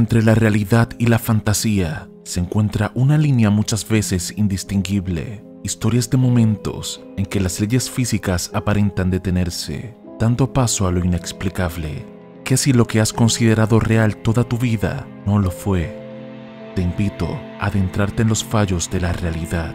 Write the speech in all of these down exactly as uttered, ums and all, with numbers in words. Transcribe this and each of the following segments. Entre la realidad y la fantasía se encuentra una línea muchas veces indistinguible. Historias de momentos en que las leyes físicas aparentan detenerse, dando paso a lo inexplicable. Que si lo que has considerado real toda tu vida no lo fue. Te invito a adentrarte en los fallos de la realidad.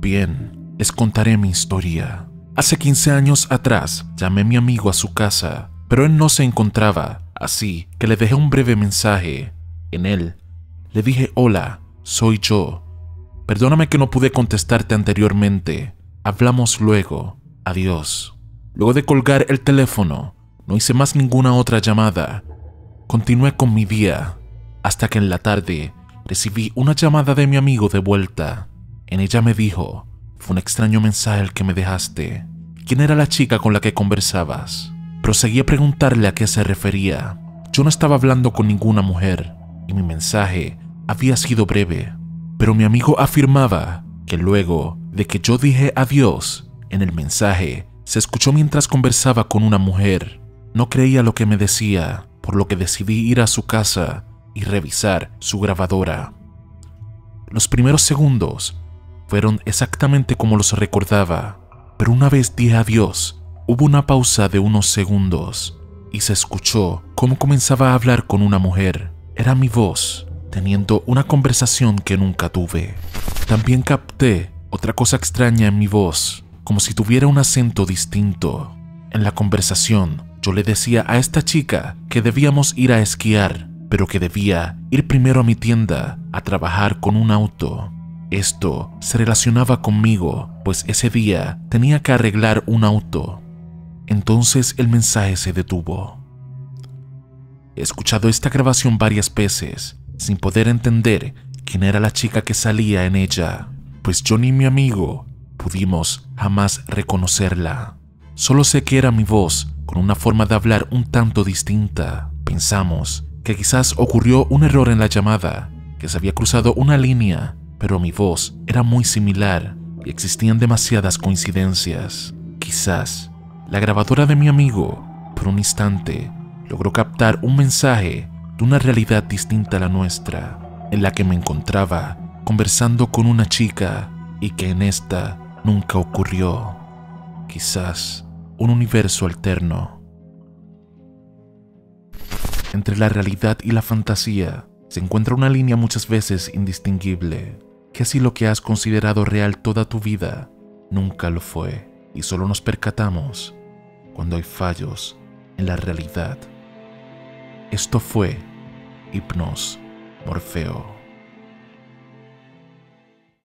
Bien, les contaré mi historia. Hace quince años atrás, llamé a mi amigo a su casa, pero él no se encontraba, así que le dejé un breve mensaje. En él, le dije: hola, soy yo. Perdóname que no pude contestarte anteriormente. Hablamos luego. Adiós. Luego de colgar el teléfono, no hice más ninguna otra llamada. Continué con mi día, hasta que en la tarde, recibí una llamada de mi amigo de vuelta. En ella me dijo: fue un extraño mensaje el que me dejaste. ¿Quién era la chica con la que conversabas? Proseguí a preguntarle a qué se refería. Yo no estaba hablando con ninguna mujer, y mi mensaje había sido breve. Pero mi amigo afirmaba que luego de que yo dije adiós, en el mensaje se escuchó mientras conversaba con una mujer. No creía lo que me decía, por lo que decidí ir a su casa y revisar su grabadora. Los primeros segundos fueron exactamente como los recordaba, pero una vez dije adiós, hubo una pausa de unos segundos, y se escuchó cómo comenzaba a hablar con una mujer. Era mi voz, teniendo una conversación que nunca tuve. También capté otra cosa extraña en mi voz, como si tuviera un acento distinto. En la conversación, yo le decía a esta chica que debíamos ir a esquiar, pero que debía ir primero a mi tienda a trabajar con un auto. Esto se relacionaba conmigo, pues ese día tenía que arreglar un auto. Entonces el mensaje se detuvo. He escuchado esta grabación varias veces, sin poder entender quién era la chica que salía en ella, pues yo ni mi amigo pudimos jamás reconocerla. Solo sé que era mi voz, con una forma de hablar un tanto distinta. Pensamos que quizás ocurrió un error en la llamada, que se había cruzado una línea, pero mi voz era muy similar y existían demasiadas coincidencias. Quizás la grabadora de mi amigo, por un instante, logró captar un mensaje de una realidad distinta a la nuestra, en la que me encontraba conversando con una chica y que en esta nunca ocurrió. Quizás un universo alterno. Entre la realidad y la fantasía se encuentra una línea muchas veces indistinguible. Que si lo que has considerado real toda tu vida nunca lo fue, y solo nos percatamos cuando hay fallos en la realidad. Esto fue Hipnos Morfeo.